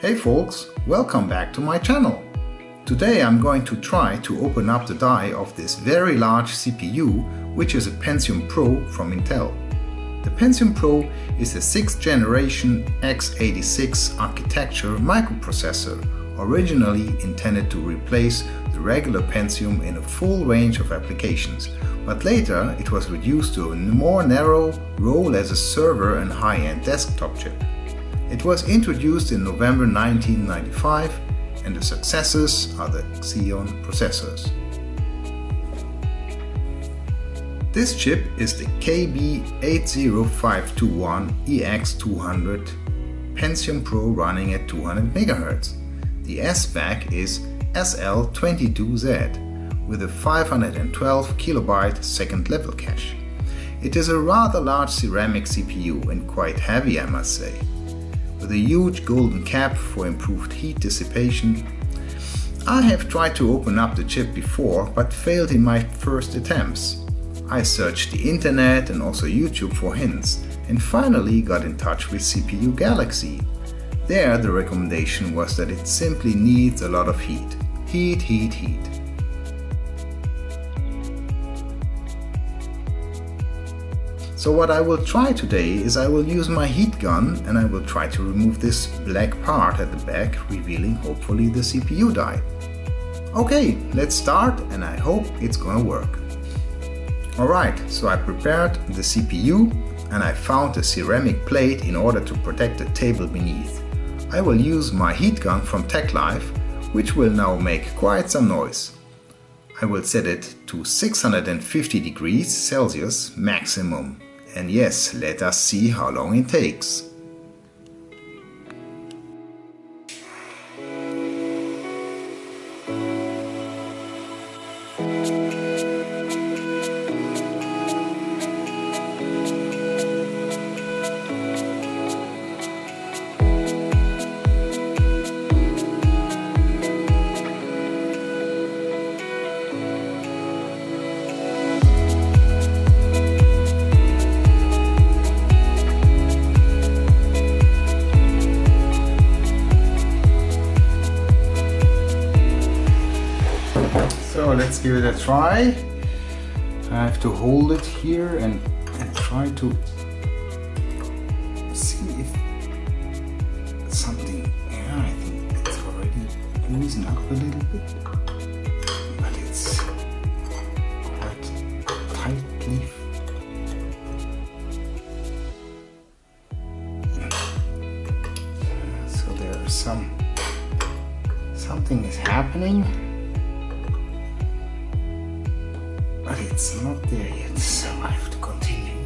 Hey folks, welcome back to my channel. Today I'm going to try to open up the die of this very large CPU, which is a Pentium Pro from Intel. The Pentium Pro is a 6th generation x86 architecture microprocessor, originally intended to replace the regular Pentium in a full range of applications, but later it was reduced to a more narrow role as a server and high-end desktop chip. It was introduced in November 1995, and the successors are the Xeon processors. This chip is the KB80521EX200 Pentium Pro running at 200 MHz. The S-spec is SL22Z with a 512 kilobyte second level cache. It is a rather large ceramic CPU and quite heavy, I must say, with a huge golden cap for improved heat dissipation. I have tried to open up the chip before, but failed in my first attempts. I searched the internet and also YouTube for hints, and finally got in touch with CPU Galaxy. There the recommendation was that it simply needs a lot of heat. Heat, heat, heat. So what I will try today is I will use my heat gun and I will try to remove this black part at the back, revealing hopefully the CPU die. Okay, let's start, and I hope it's gonna work. Alright, so I prepared the CPU and I found a ceramic plate in order to protect the table beneath. I will use my heat gun from TechLife, which will now make quite some noise. I will set it to 650 degrees Celsius maximum. And yes, let us see how long it takes. So let's give it a try. I have to hold it here and try to see if something. Yeah, I think it's already loosened up a little bit, but it's quite tightly. So there is something is happening. But it's not there yet, so I have to continue.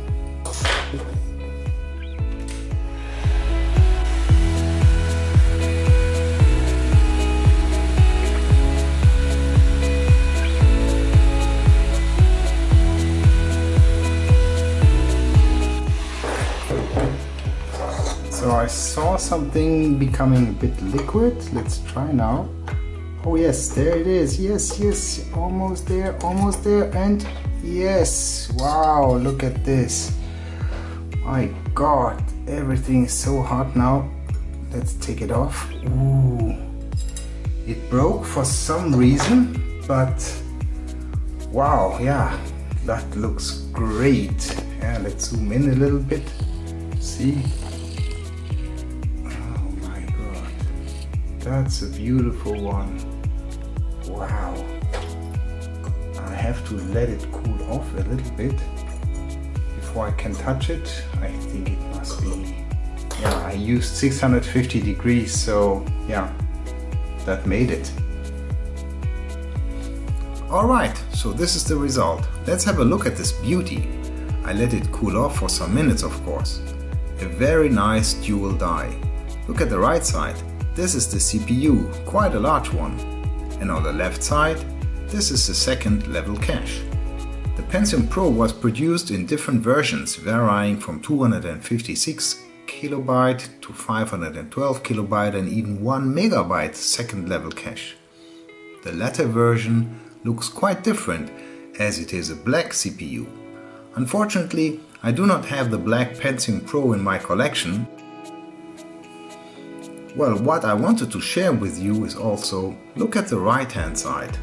So I saw something becoming a bit liquid. Let's try now. Oh yes, there it is, yes, yes, almost there, and yes, wow, look at this. My God, everything is so hot now. Let's take it off. Ooh, it broke for some reason, but wow, yeah, that looks great. Yeah, let's zoom in a little bit, see. Oh my God, that's a beautiful one. Wow, I have to let it cool off a little bit before I can touch it. I think it must be, yeah, I used 650 degrees, so yeah, that made it. Alright, so this is the result. Let's have a look at this beauty. I let it cool off for some minutes, of course. A very nice dual die. Look at the right side, this is the CPU, quite a large one. And on the left side, this is the second level cache. The Pentium Pro was produced in different versions, varying from 256 kilobyte to 512 kilobyte and even 1 megabyte second level cache. The latter version looks quite different, as it is a black CPU. Unfortunately, I do not have the black Pentium Pro in my collection. Well, what I wanted to share with you is also, look at the right hand side.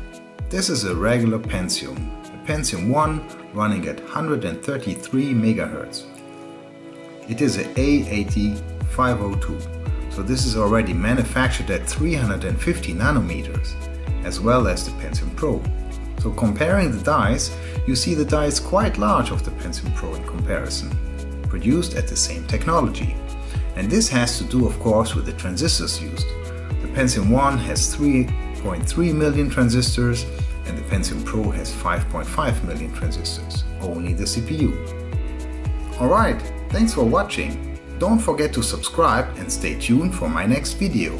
This is a regular Pentium, a Pentium 1 running at 133 MHz. It is a A80502, so this is already manufactured at 350 nanometers, as well as the Pentium Pro. So comparing the dies, you see the die is quite large of the Pentium Pro in comparison, produced at the same technology. And this has to do, of course, with the transistors used. The Pentium 1 has 3.3 million transistors and the Pentium Pro has 5.5 million transistors, only the CPU. Alright, thanks for watching. Don't forget to subscribe and stay tuned for my next video.